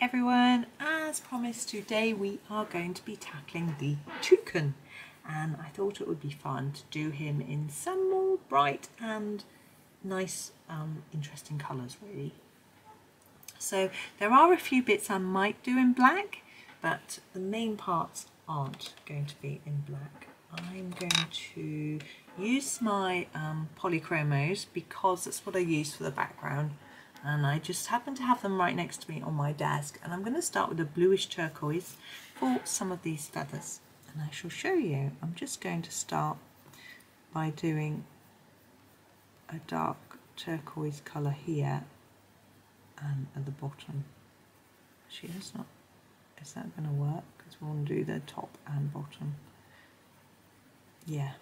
everyone, as promised today we are going to be tackling the toucan, and I thought it would be fun to do him in some more bright and nice interesting colours really. So there are a few bits I might do in black, but the main parts aren't going to be in black. I'm going to use my Polychromos because that's what I use for the background. And I just happen to have them right next to me on my desk, and I'm going to start with a bluish turquoise for some of these feathers, and I shall show you. I'm just going to start by doing a dark turquoise colour here and at the bottom. Actually, that's not, is that going to work? Because we'll do the top and bottom. Yeah,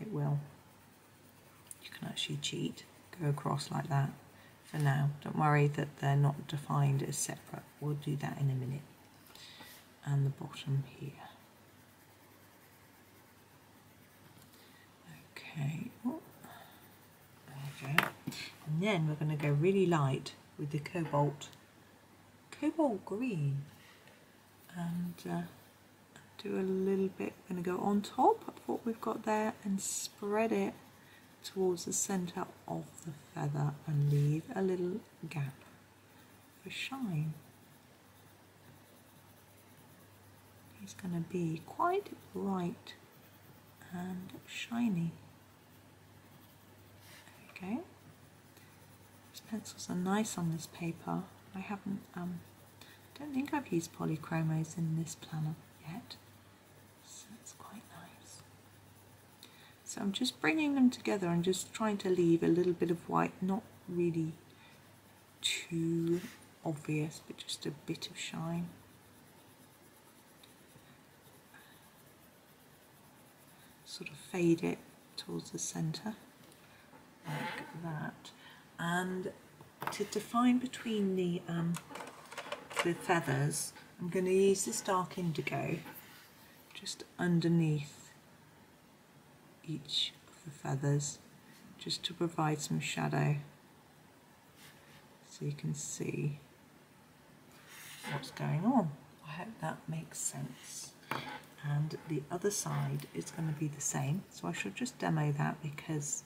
it will. You can actually cheat, go across like that. For now, don't worry that they're not defined as separate, we'll do that in a minute. And the bottom here. Okay, oh, there we go. And then we're going to go really light with the cobalt green. And do a little bit, I'm going to go on top of what we've got there and spread it towards the centre of the feather and leave a little gap for shine. He's going to be quite bright and shiny. There we go. These pencils are nice on this paper. I haven't, don't think I've used Polychromos in this planner yet. So I'm just bringing them together and just trying to leave a little bit of white, not really too obvious, but just a bit of shine. Sort of fade it towards the centre, like that. And to define between the feathers, I'm going to use this dark indigo just underneath each of the feathers, just to provide some shadow so you can see what's going on. I hope that makes sense. And the other side is going to be the same, so I should just demo that because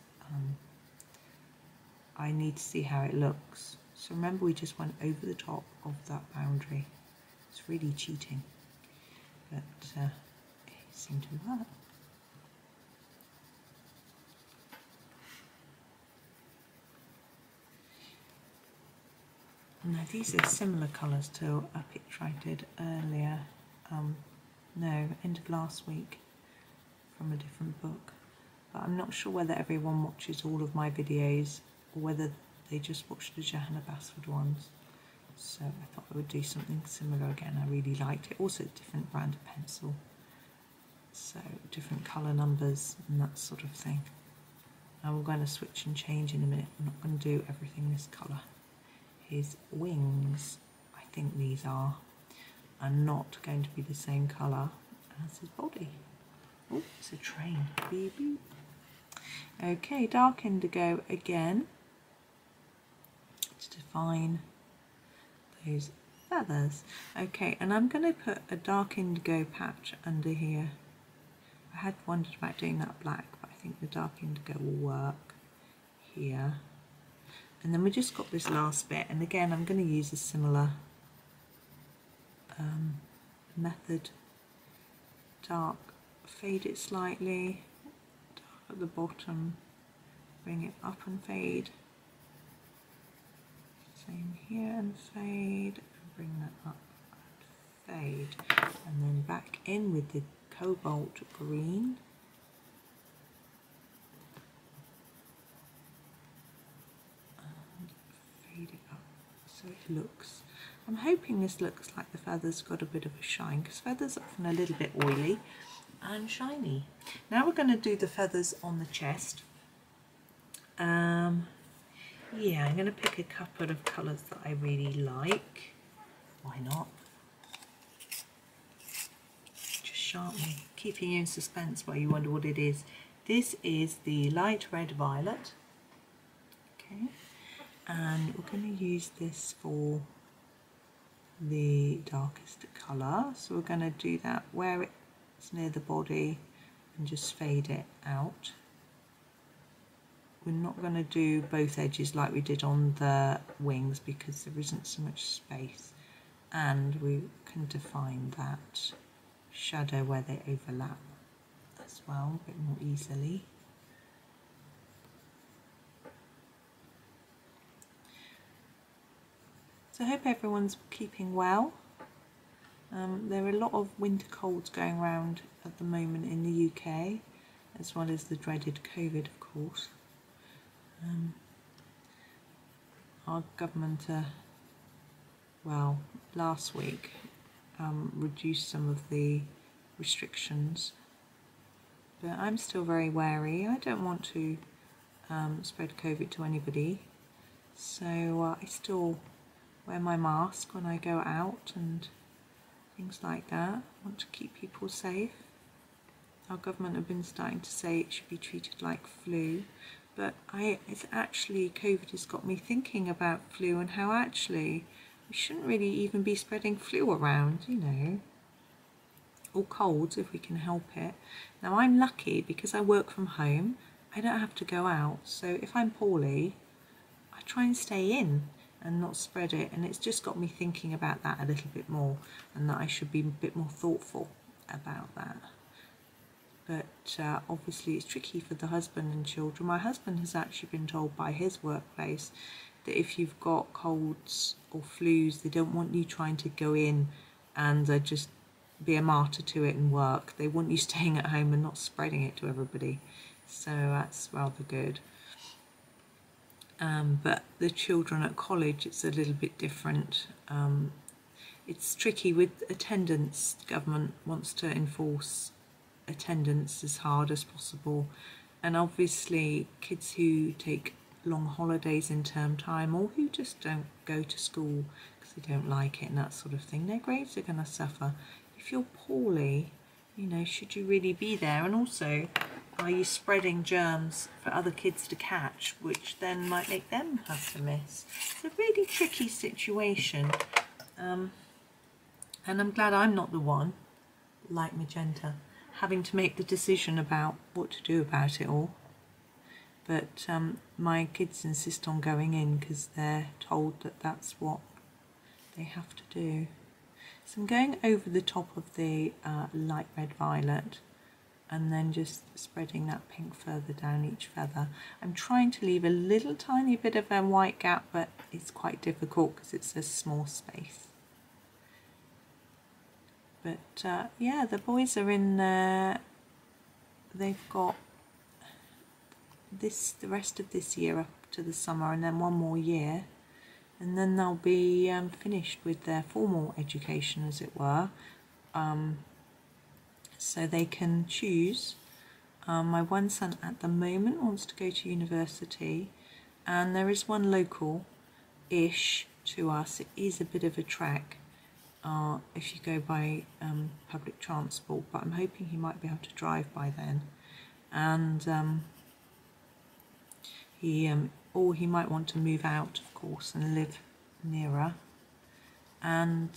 I need to see how it looks. So remember, we just went over the top of that boundary. It's really cheating, but it seemed to work. Now these are similar colours to a picture I did earlier, no, end of last week, from a different book. But I'm not sure whether everyone watches all of my videos or whether they just watch the Johanna Basford ones. So I thought I would do something similar again. I really liked it. Also a different brand of pencil, so different colour numbers and that sort of thing. And we're going to switch and change in a minute. I'm not going to do everything this colour. His wings, I think these are not going to be the same colour as his body. Oh, it's a train. Beep, beep. Okay, dark indigo again to define those feathers. Okay, and I'm going to put a dark indigo patch under here. I had wondered about doing that black, but I think the dark indigo will work here. And then we just got this last bit, and again I'm going to use a similar method. Dark, fade it slightly, dark at the bottom, bring it up and fade. Same here and fade, and bring that up and fade. And then back in with the cobalt green. So it looks, I'm hoping this looks like the feathers got a bit of a shine, because feathers are often a little bit oily and shiny. Now we're going to do the feathers on the chest. Yeah, I'm going to pick a couple of colours that I really like. Why not? Just sharply, keeping you in suspense while you wonder what it is. This is the light red violet. Okay. And we're going to use this for the darkest colour. So we're going to do that where it's near the body and just fade it out. We're not going to do both edges like we did on the wings because there isn't so much space, and we can define that shadow where they overlap as well a bit more easily. So I hope everyone's keeping well. There are a lot of winter colds going around at the moment in the UK, as well as the dreaded COVID, of course. Our government, well, last week reduced some of the restrictions, but I'm still very wary. I don't want to spread COVID to anybody, so I still wear my mask when I go out and things like that. I want to keep people safe. Our government have been starting to say it should be treated like flu, but it's actually, COVID has got me thinking about flu and how actually we shouldn't really even be spreading flu around, you know, or colds if we can help it. Now I'm lucky because I work from home, I don't have to go out, so if I'm poorly, I try and stay in and not spread it, and it's just got me thinking about that a little bit more, and that I should be a bit more thoughtful about that. But obviously it's tricky for the husband and children. My husband has actually been told by his workplace that if you've got colds or flus, they don't want you trying to go in and just be a martyr to it and work. They want you staying at home and not spreading it to everybody. So that's rather good. But the children at college, it's a little bit different. It's tricky with attendance. The government wants to enforce attendance as hard as possible, and obviously kids who take long holidays in term time, or who just don't go to school because they don't like it and that sort of thing, their grades are going to suffer. If you're poorly, you know, should you really be there? And also, are you spreading germs for other kids to catch, which then might make them have to miss? It's a really tricky situation, and I'm glad I'm not the one, like Magenta, having to make the decision about what to do about it all. But my kids insist on going in because they're told that that's what they have to do. So I'm going over the top of the light red violet and then just spreading that pink further down each feather. I'm trying to leave a little tiny bit of a white gap, but it's quite difficult because it's a small space. But yeah, the boys are in there. They've got this, the rest of this year up to the summer, and then one more year, and then they'll be finished with their formal education, as it were. So they can choose. My one son at the moment wants to go to university, and there is one local-ish to us. It is a bit of a trek if you go by public transport, but I'm hoping he might be able to drive by then. And or he might want to move out, of course, and live nearer. And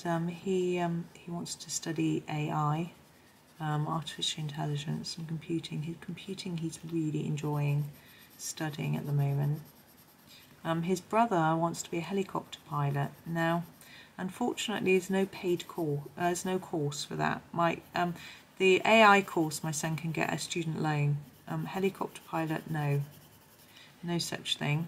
he wants to study AI, artificial intelligence and computing. His computing, he's really enjoying studying at the moment. His brother wants to be a helicopter pilot. Now, unfortunately, there's no paid course. There's no course for that. The AI course, my son can get a student loan. Helicopter pilot, no such thing.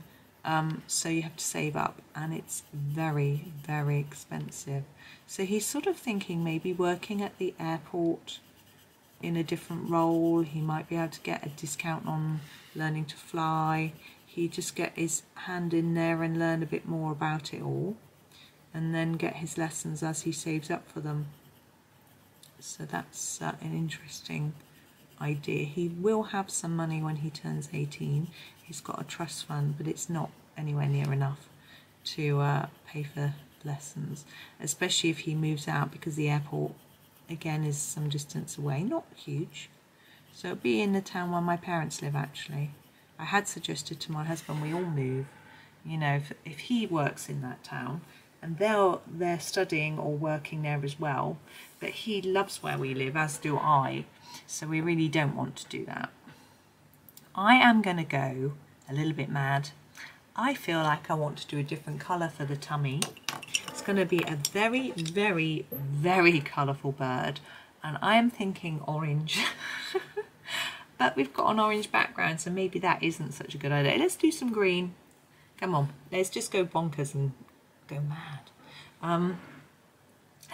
So you have to save up, and it's very, very expensive. So he's sort of thinking maybe working at the airport in a different role. He might be able to get a discount on learning to fly. He just get his hand in there and learn a bit more about it all, and then get his lessons as he saves up for them. So that's an interesting idea. He will have some money when he turns 18. He's got a trust fund, but it's not anywhere near enough to pay for lessons, especially if he moves out, because the airport, again, is some distance away. Not huge. So it'll be in the town where my parents live, actually. I had suggested to my husband we all move. You know, if he works in that town, and they're studying or working there as well. But he loves where we live, as do I, so we really don't want to do that. I am going to go a little bit mad. I feel like I want to do a different colour for the tummy. It's going to be a very, very, very colourful bird, and I am thinking orange. But we've got an orange background, so maybe that isn't such a good idea. Let's do some green. Come on, let's just go bonkers and go mad. I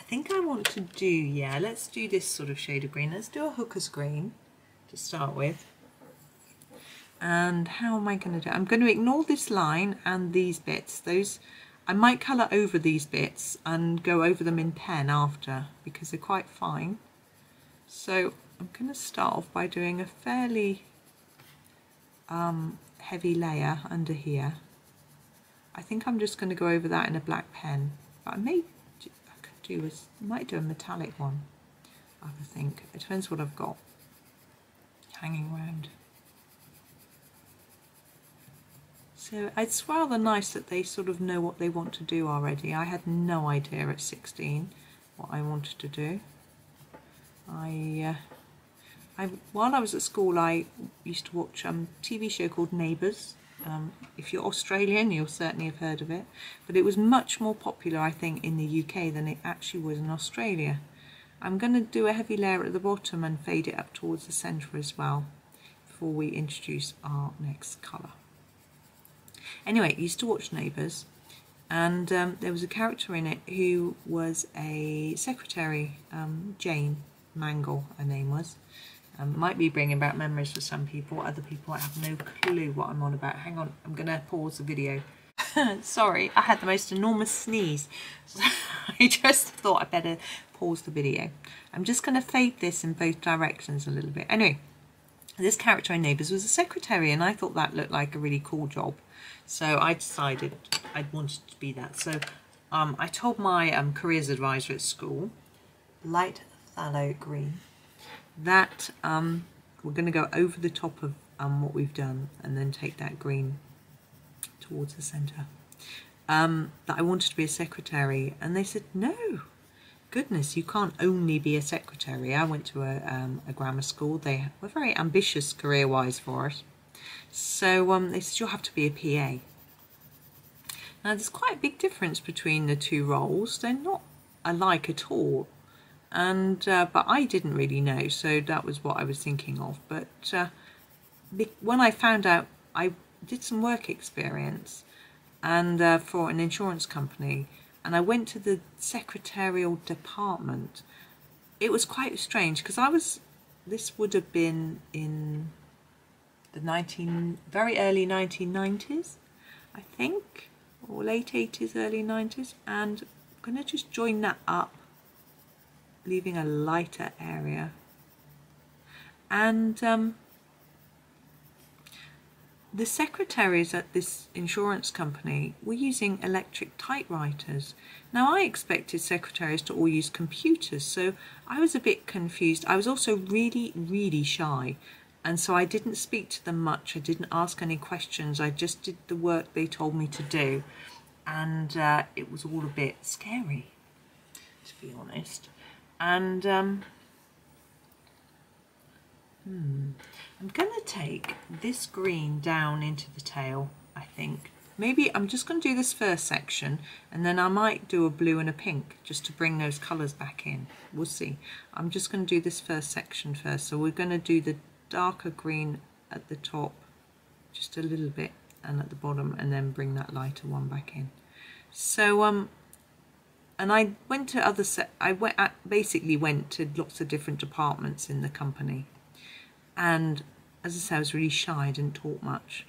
think I want to do, yeah, let's do this sort of shade of green. Let's do a Hooker's Green to start with. And how am I going to do it? I'm going to ignore this line and these bits. Those, I might colour over these bits and go over them in pen after, because they're quite fine. So I'm going to start off by doing a fairly heavy layer under here. I think I'm just going to go over that in a black pen, but I might do a metallic one, I think. It depends what I've got hanging around. So it's rather nice that they sort of know what they want to do already. I had no idea at 16 what I wanted to do. While I was at school, I used to watch a TV show called Neighbours. If you're Australian, you'll certainly have heard of it. But it was much more popular, I think, in the UK than it actually was in Australia. I'm going to do a heavy layer at the bottom and fade it up towards the centre as well before we introduce our next colour. Anyway, I used to watch Neighbours, and there was a character in it who was a secretary, Jane Mangle, her name was. Might be bringing back memories for some people. Other people, I have no clue what I'm on about. Hang on, I'm going to pause the video. Sorry, I had the most enormous sneeze. So I just thought I'd better pause the video. I'm just going to fade this in both directions a little bit. Anyway, this character in Neighbours was a secretary, and I thought that looked like a really cool job. So I decided I wanted to be that. So I told my careers advisor at school, Light Phthalo Green, that we're going to go over the top of what we've done and then take that green towards the centre, that I wanted to be a secretary. And they said, no, goodness, you can't only be a secretary. I went to a grammar school. They were very ambitious career-wise for us. So they said, you'll have to be a PA. Now, there's quite a big difference between the two roles. They're not alike at all. And but I didn't really know, so that was what I was thinking of. But when I found out, I did some work experience and for an insurance company, and I went to the secretarial department. It was quite strange, because this would have been in the very early 1990s, I think, or late 80s, early 90s, and I'm going to just join that up, leaving a lighter area. And the secretaries at this insurance company were using electric typewriters. Now, I expected secretaries to all use computers, so I was a bit confused. I was also really, really shy, and so I didn't speak to them much. I didn't ask any questions. I just did the work they told me to do, and it was all a bit scary, to be honest. And I'm going to take this green down into the tail, I think. Maybe I'm just going to do this first section, and then I might do a blue and a pink just to bring those colours back in. We'll see. I'm just going to do this first section first. So we're going to do the darker green at the top, just a little bit, and at the bottom, and then bring that lighter one back in. So and I went to basically went to lots of different departments in the company, and as I say, I was really shy. I didn't talk much.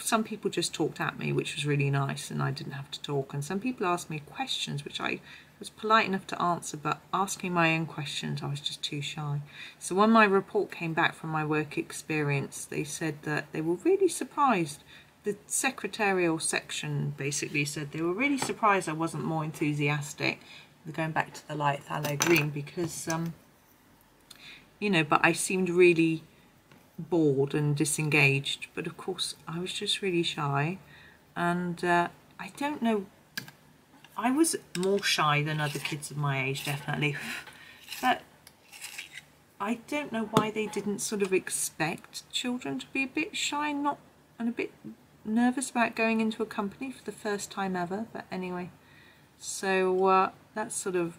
Some people just talked at me, which was really nice, and I didn't have to talk. And some people asked me questions, which I was polite enough to answer, but asking my own questions, I was just too shy. So when my report came back from my work experience, they said that they were really surprised. The secretarial section basically said they were really surprised I wasn't more enthusiastic. They're going back to the light phthalo green, because, you know, but I seemed really bored and disengaged. But of course, I was just really shy. And I don't know I was more shy than other kids of my age, definitely, but I don't know why they didn't sort of expect children to be a bit shy, not, and a bit nervous about going into a company for the first time ever. But anyway, so that's sort of,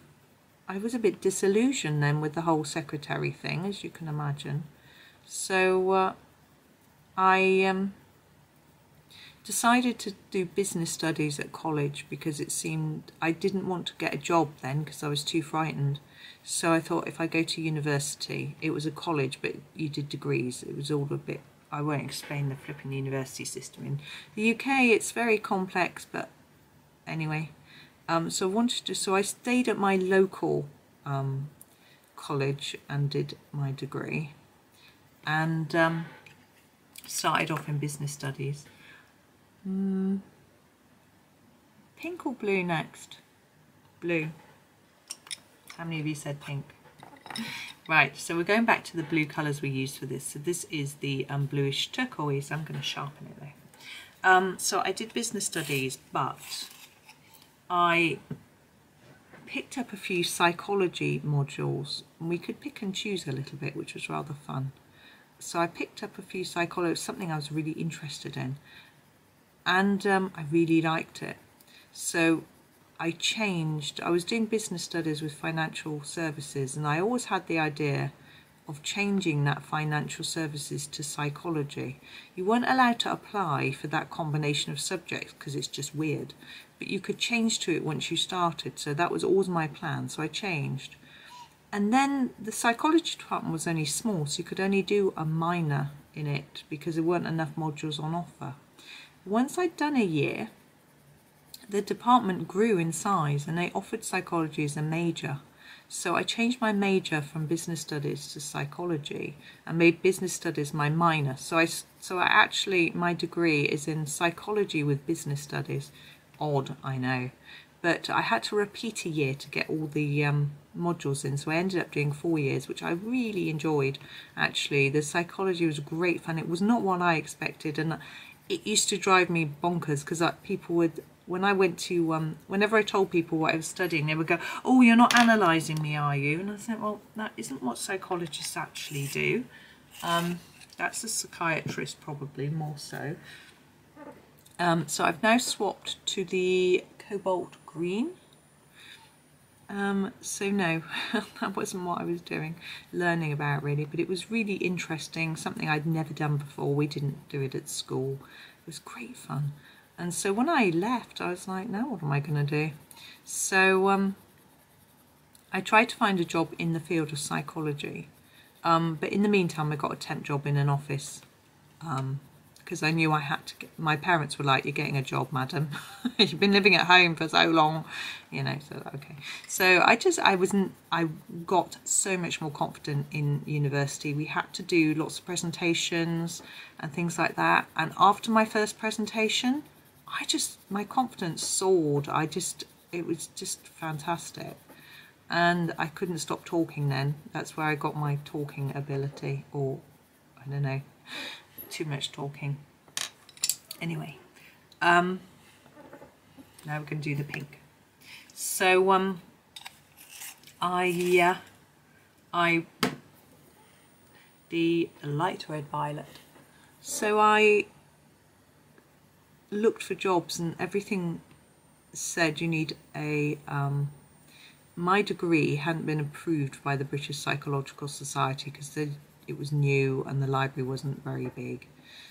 I was a bit disillusioned then with the whole secretary thing, as you can imagine. So I decided to do business studies at college because it seemed, I didn't want to get a job then because I was too frightened. So I thought if I go to university, it was a college, but you did degrees. It was all a bit, I won't explain the flipping university system in the UK. It's very complex, but anyway. So I wanted to, so I stayed at my local college and did my degree, and started off in business studies. Pink or blue next? Blue. How many of you said pink? Right, so we're going back to the blue colours we used for this. So this is the bluish turquoise. I'm going to sharpen it though. So I did business studies, but I picked up a few psychology modules. And we could pick and choose a little bit, which was rather fun. So I picked up a few psychology, something I was really interested in. And I really liked it. So I changed. I was doing business studies with financial services, and I always had the idea of changing that financial services to psychology. You weren't allowed to apply for that combination of subjects because it's just weird, but you could change to it once you started. So that was always my plan. So I changed. And then the psychology department was only small, so you could only do a minor in it because there weren't enough modules on offer. Once I'd done a year, the department grew in size and they offered psychology as a major. So I changed my major from business studies to psychology and made business studies my minor. So I actually, my degree is in psychology with business studies. Odd, I know. But I had to repeat a year to get all the modules in, so I ended up doing 4 years, which I really enjoyed, actually. The psychology was great fun. It was not what I expected, and it used to drive me bonkers because people would, when I went to, whenever I told people what I was studying, they would go, "Oh, you're not analysing me, are you?" And I said, "Well, that isn't what psychologists actually do. That's a psychiatrist, probably more so." So I've now swapped to the cobalt green. So no, that wasn't what I was doing, learning about really, but it was really interesting, something I'd never done before. We didn't do it at school. It was great fun. And so when I left, I was like, now what am I going to do? So I tried to find a job in the field of psychology, but in the meantime, I got a temp job in an office, because I knew I had to get, my parents were like, "You're getting a job, madam. You've been living at home for so long, you know." So okay, so I got so much more confident in university. We had to do lots of presentations and things like that, and after my first presentation, my confidence soared. It was just fantastic, and I couldn't stop talking then. That's where I got my talking ability, or I don't know. Too much talking. Anyway, now we're going to do the pink. So I the light red violet. So I looked for jobs, and everything said you need a. My degree hadn't been approved by the British Psychological Society because they. It was new and the library wasn't very big.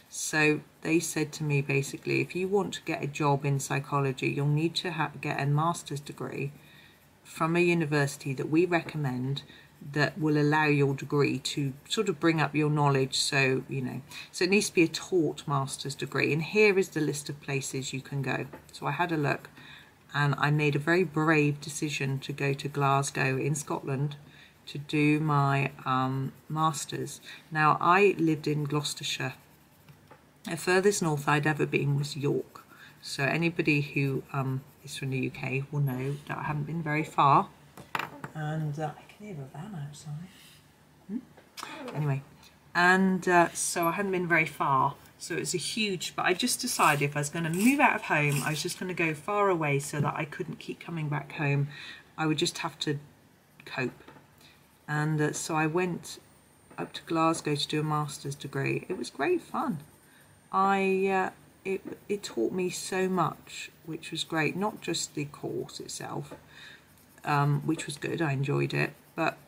So they said to me basically, if you want to get a job in psychology, you'll need to get a master's degree from a university that we recommend that will allow your degree to sort of bring up your knowledge. So, you know, so it needs to be a taught master's degree. And here is the list of places you can go. So I had a look and I made a very brave decision to go to Glasgow in Scotland to do my masters. Now I lived in Gloucestershire. The furthest north I'd ever been was York. So anybody who is from the UK will know that I haven't been very far. And I can hear a van outside. Anyway, and so I hadn't been very far. So it's a huge, but I just decided if I was going to move out of home, I was just going to go far away so that I couldn't keep coming back home. I would just have to cope. And so I went up to Glasgow to do a master's degree. It was great fun. It taught me so much, which was great. Not just the course itself, which was good, I enjoyed it, but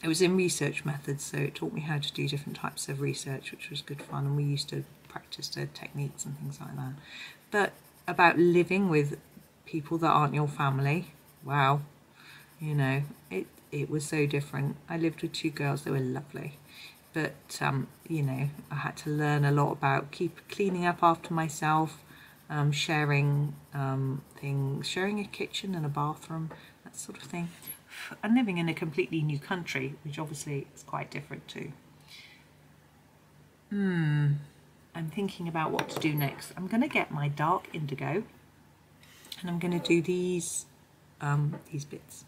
it was in research methods, so it taught me how to do different types of research, which was good fun, and we used to practice the techniques and things like that. But about living with people that aren't your family, wow, you know, it was so different. I lived with two girls, they were lovely, but, you know, I had to learn a lot about cleaning up after myself, sharing things, sharing a kitchen and a bathroom, that sort of thing. And living in a completely new country, which obviously is quite different too. I'm thinking about what to do next. I'm going to get my dark indigo and I'm going to do these bits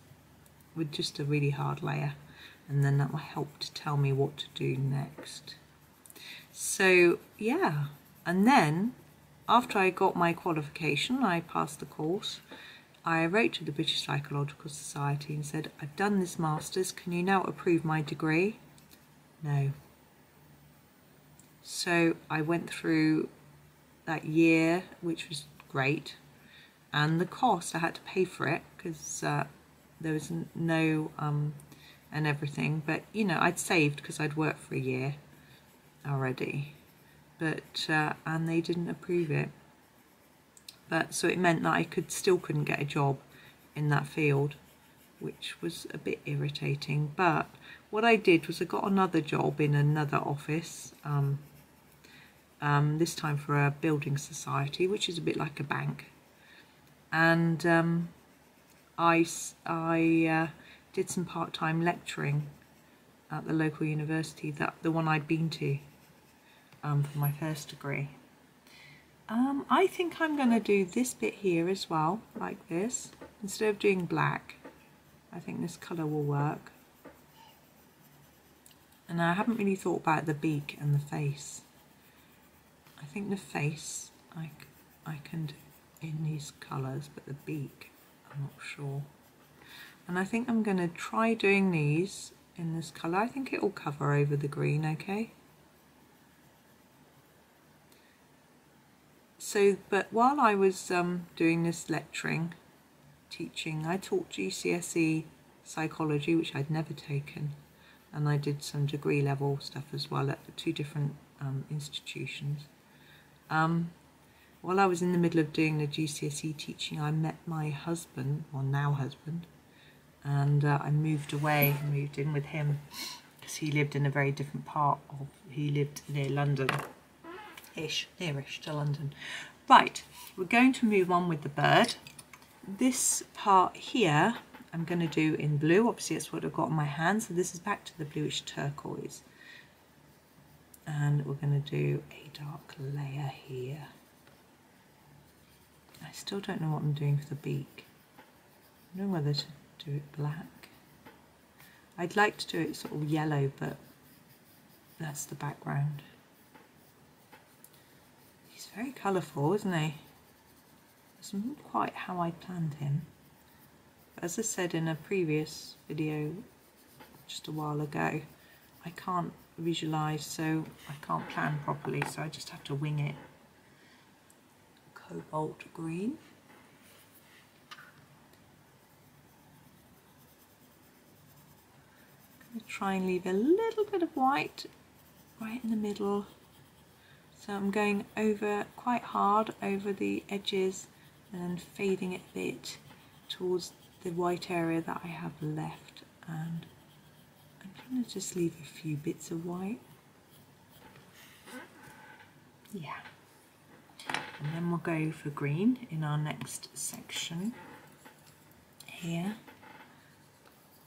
with just a really hard layer, and then that will help to tell me what to do next. So yeah, and then after I got my qualification, I passed the course, I wrote to the British Psychological Society and said, I've done this master's, can you now approve my degree? No. So I went through that year, which was great, and the cost, I had to pay for it, because there was no, and everything, but you know, I'd saved because I'd worked for a year already, but, and they didn't approve it. But so it meant that I still couldn't get a job in that field, which was a bit irritating. But what I did was I got another job in another office, this time for a building society, which is a bit like a bank. And I did some part-time lecturing at the local university, the one I'd been to for my first degree. I think I'm going to do this bit here as well, like this. Instead of doing black, I think this colour will work. And I haven't really thought about the beak and the face. I think the face I can do in these colours, but the beak, I'm not sure. And I think I'm going to try doing these in this colour. I think it will cover over the green, okay? So, but while I was doing this lecturing, teaching, I taught GCSE psychology, which I'd never taken, and I did some degree level stuff as well at the two different institutions. While I was in the middle of doing the GCSE teaching, I met my husband, or now husband, and I moved away and moved in with him, because he lived in a very different part of, he lived near London. Nearish to London. Right, we're going to move on with the bird. This part here I'm going to do in blue, obviously it's what I've got on my hand, so this is back to the bluish turquoise. And we're going to do a dark layer here. I still don't know what I'm doing for the beak. I don't know whether to do it black. I'd like to do it sort of yellow, but that's the background. He's very colourful, isn't he? It's not quite how I planned him. But as I said in a previous video just a while ago, I can't visualise, so I can't plan properly, so I just have to wing it. Cobalt green. I'm going to try and leave a little bit of white right in the middle. So I'm going over quite hard over the edges and then fading it a bit towards the white area that I have left, and I'm going to just leave a few bits of white. Yeah. And then we'll go for green in our next section here.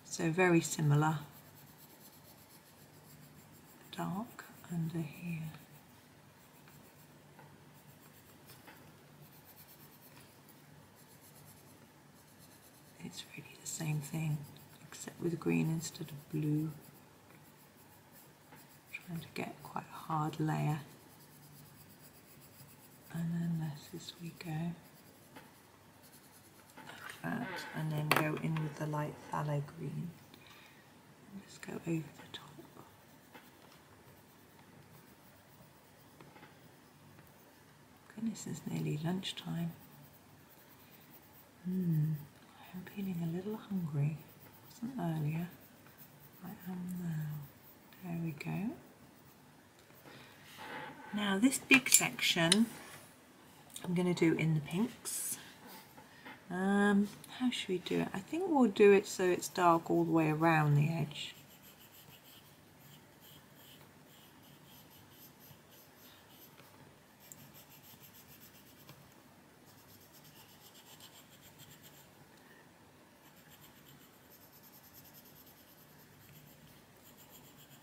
So very similar. Dark under here. It's really the same thing, except with green instead of blue. I'm trying to get quite a hard layer and then this as we go like that, and then go in with the light phthalo green and just go over the top. Goodness, it's nearly lunchtime. I'm feeling a little hungry. Wasn't earlier. I am now. There we go. Now this big section I'm going to do in the pinks. How should we do it? I think we'll do it so it's dark all the way around the edge.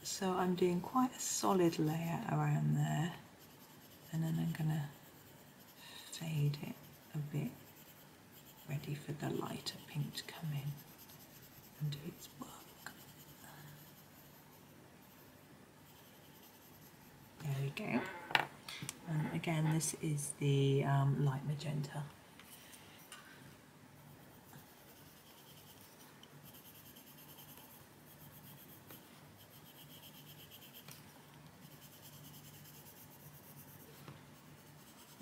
So I'm doing quite a solid layer around there, and then I'm going to fade it a bit, ready for the lighter pink to come in and do its work. There we go. And again, this is the light magenta.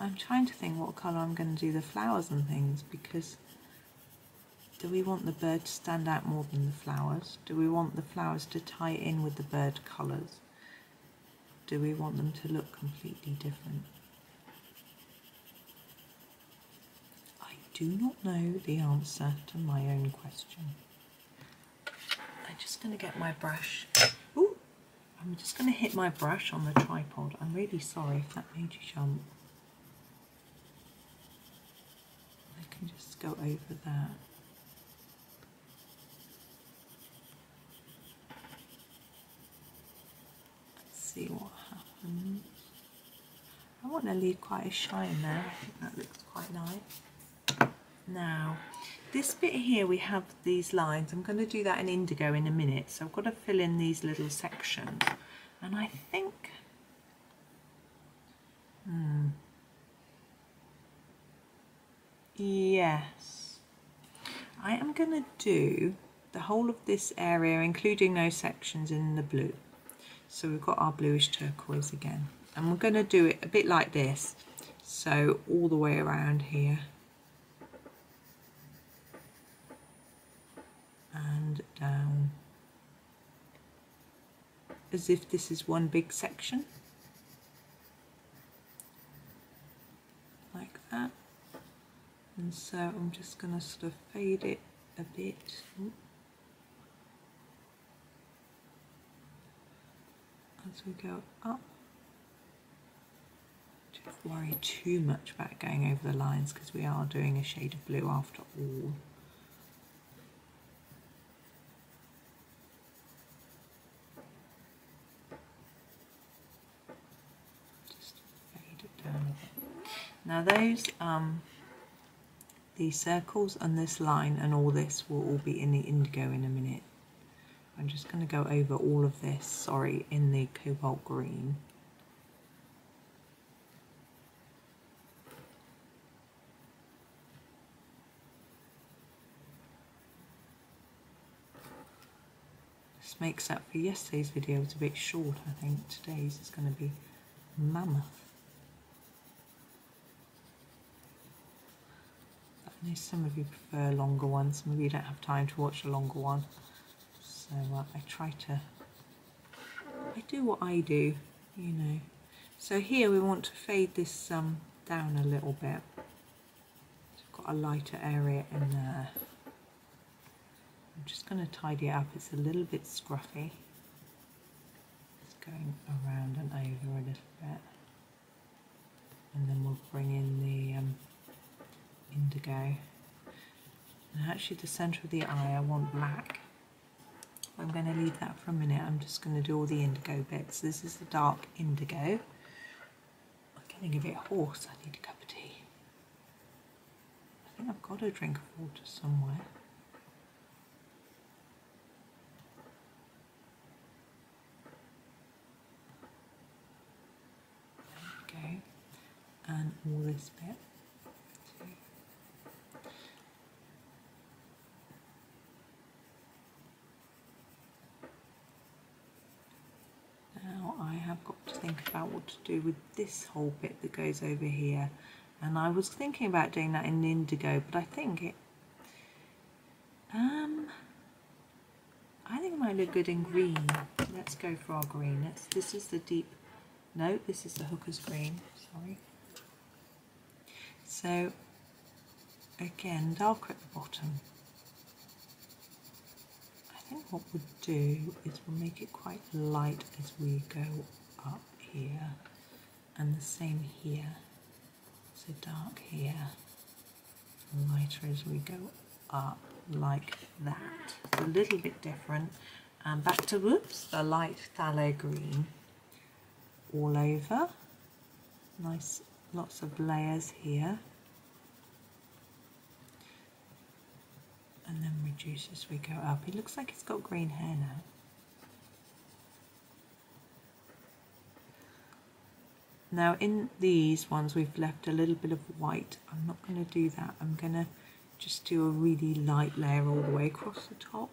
I'm trying to think what colour I'm going to do the flowers and things, because do we want the bird to stand out more than the flowers? Do we want the flowers to tie in with the bird colours? Do we want them to look completely different? I do not know the answer to my own question. I'm just going to get my brush. Ooh, I'm just going to hit my brush on the tripod. I'm really sorry if that made you jump. And just go over that. Let's see what happens. I want to leave quite a shine there. I think that looks quite nice. Now, this bit here we have these lines. I'm going to do that in indigo in a minute. So I've got to fill in these little sections. And I think... Yes, I am going to do the whole of this area, including those sections in the blue. So we've got our bluish turquoise again, and we're going to do it a bit like this, so all the way around here and down, as if this is one big section, like that. And so I'm just going to sort of fade it a bit. Ooh. As we go up. Don't worry too much about going over the lines, because we are doing a shade of blue after all. Just fade it down a bit. Now those... these circles and this line and all this will all be in the indigo in a minute. I'm just going to go over all of this, sorry, in the cobalt green. This makes up for yesterday's video. It's a bit short, I think. Today's is going to be mammoth. I know some of you prefer longer ones, some of you don't have time to watch a longer one, so I do what I do, you know. So here we want to fade this down a little bit, so I've got a lighter area in there. I'm just going to tidy it up, it's a little bit scruffy, it's going around and over a little bit, and then we'll bring in the indigo. And actually the centre of the eye I want black. I'm going to leave that for a minute. I'm just going to do all the indigo bits. This is the dark indigo. I'm getting a bit hoarse. I need a cup of tea. I think I've got a drink of water somewhere. There we go. And all this bit. Now I have got to think about what to do with this whole bit that goes over here, and I was thinking about doing that in indigo, but I think it I think it might look good in green. Let's go for our green. This is the deep, no, this is the Hooker's Green, sorry. So again, darker at the bottom. I think what we'll do is we'll make it quite light as we go up here, and the same here. So dark here, lighter as we go up, like that. It's a little bit different. And back to, whoops, the light phthalo green all over. Nice, lots of layers here. And then reduce as we go up. It looks like it's got green hair now. Now in these ones we've left a little bit of white. I'm not going to do that. I'm going to just do a really light layer all the way across the top.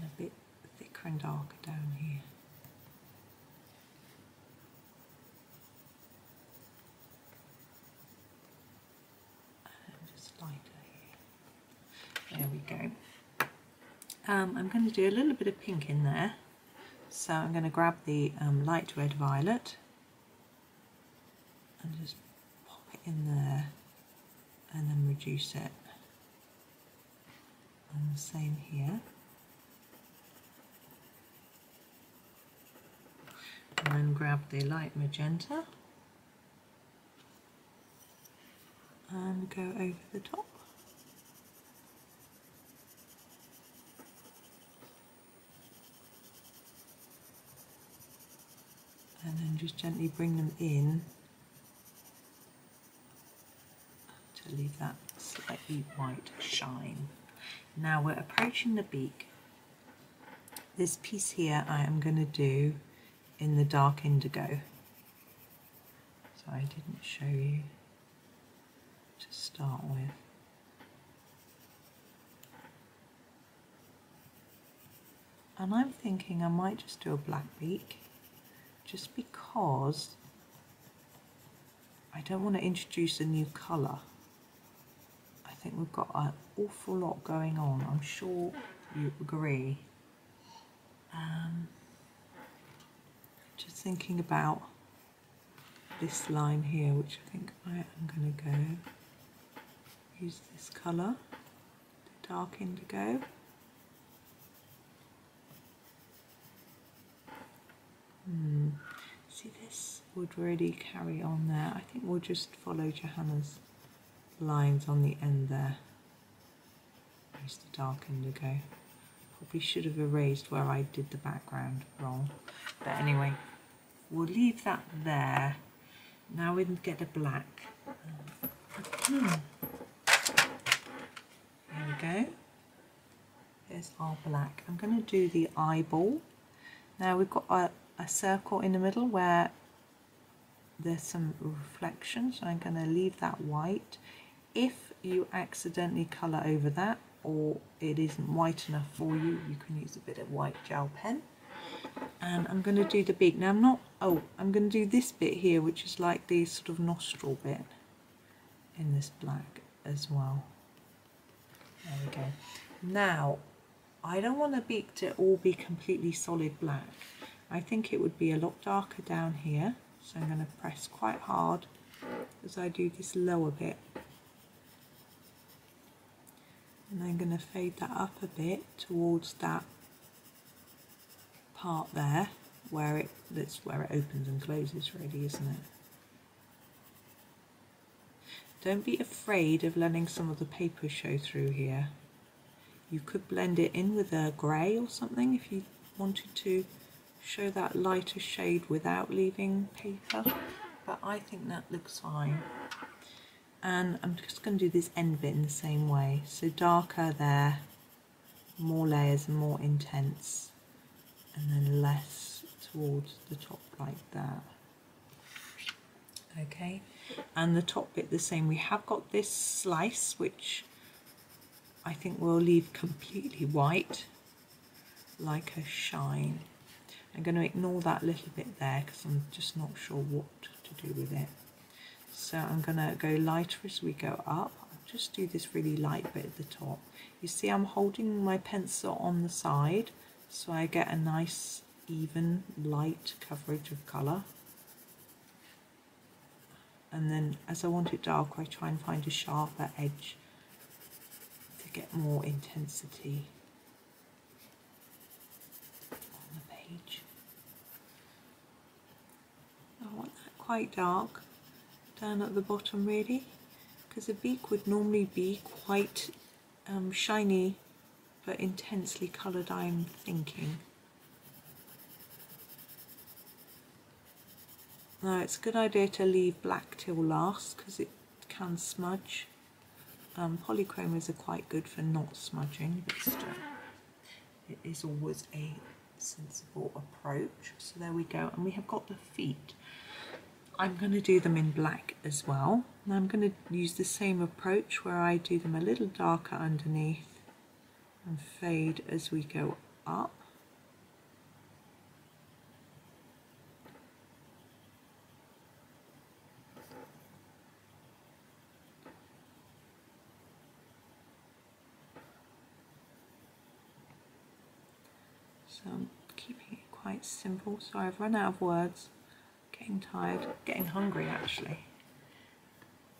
And a bit thicker and darker down here. And just lighter here. There we go. I'm going to do a little bit of pink in there. So I'm going to grab the light red violet. And just pop it in there and then reduce it, and the same here. And then grab the light magenta and go over the top. And then just gently bring them in. Leave that slightly white shine. Now we're approaching the beak. This piece here I am going to do in the dark indigo. So I didn't show you to start with. And I'm thinking I might just do a black beak, just because I don't want to introduce a new colour. I think we've got an awful lot going on, I'm sure you agree. Just thinking about this line here, which I think I am going to go use this colour, the dark indigo. See, this would really carry on there. I think we'll just follow Johanna's lines on the end there. There's the dark indigo. Probably should have erased where I did the background wrong, but anyway, we'll leave that there. Now we can get the black. There we go. There's our black. I'm going to do the eyeball. Now we've got a circle in the middle where there's some reflection, so I'm going to leave that white. If you accidentally colour over that, or it isn't white enough for you, you can use a bit of white gel pen. And I'm going to do the beak. Now I'm going to do this bit here, which is like the sort of nostril bit in this black as well. There we go. Now, I don't want the beak to all be completely solid black. I think it would be a lot darker down here. So I'm going to press quite hard as I do this lower bit. And I'm going to fade that up a bit towards that part there, where that's where it opens and closes really, isn't it? Don't be afraid of letting some of the paper show through here. You could blend it in with a grey or something if you wanted to show that lighter shade without leaving paper, but I think that looks fine. And I'm just going to do this end bit in the same way, so darker there, more layers and more intense, and then less towards the top like that. Okay, and the top bit the same. We have got this slice, which I think we'll leave completely white, like a shine. I'm going to ignore that little bit there because I'm just not sure what to do with it. So I'm going to go lighter as we go up. I'll just do this really light bit at the top. You see I'm holding my pencil on the side so I get a nice even light coverage of colour. And then as I want it dark, I try and find a sharper edge to get more intensity on the page. I want that quite dark down at the bottom really, because the beak would normally be quite shiny but intensely coloured, I'm thinking. Now it's a good idea to leave black till last because it can smudge. Polychromos are quite good for not smudging, but still it is always a sensible approach. So there we go, and we have got the feet. I'm going to do them in black as well. And I'm going to use the same approach where I do them a little darker underneath and fade as we go up. So I'm keeping it quite simple. So I've run out of words, getting tired, getting hungry actually.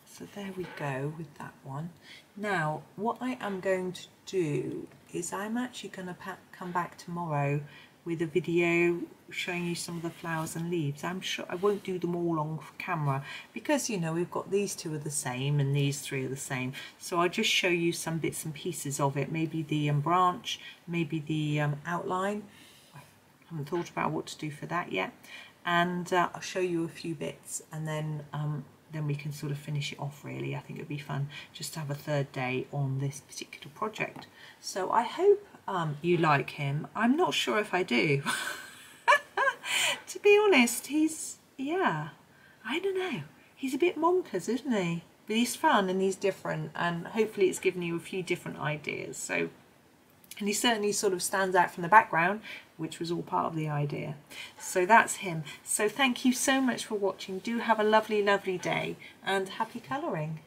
So there we go with that one. Now what I am going to do is I'm actually going to come back tomorrow with a video showing you some of the flowers and leaves. I'm sure I won't do them all on camera because, you know, we've got these two are the same and these three are the same. So I'll just show you some bits and pieces of it, maybe the branch, maybe the outline. I haven't thought about what to do for that yet. And I'll show you a few bits, and then we can sort of finish it off really. I think it would be fun just to have a third day on this particular project. So I hope you like him. I'm not sure if I do. To be honest, he's, yeah, I don't know. He's a bit bonkers, isn't he? But he's fun and he's different, and hopefully it's given you a few different ideas. So, and he certainly sort of stands out from the background, which was all part of the idea. So that's him. So thank you so much for watching. Do have a lovely, lovely day, and happy colouring.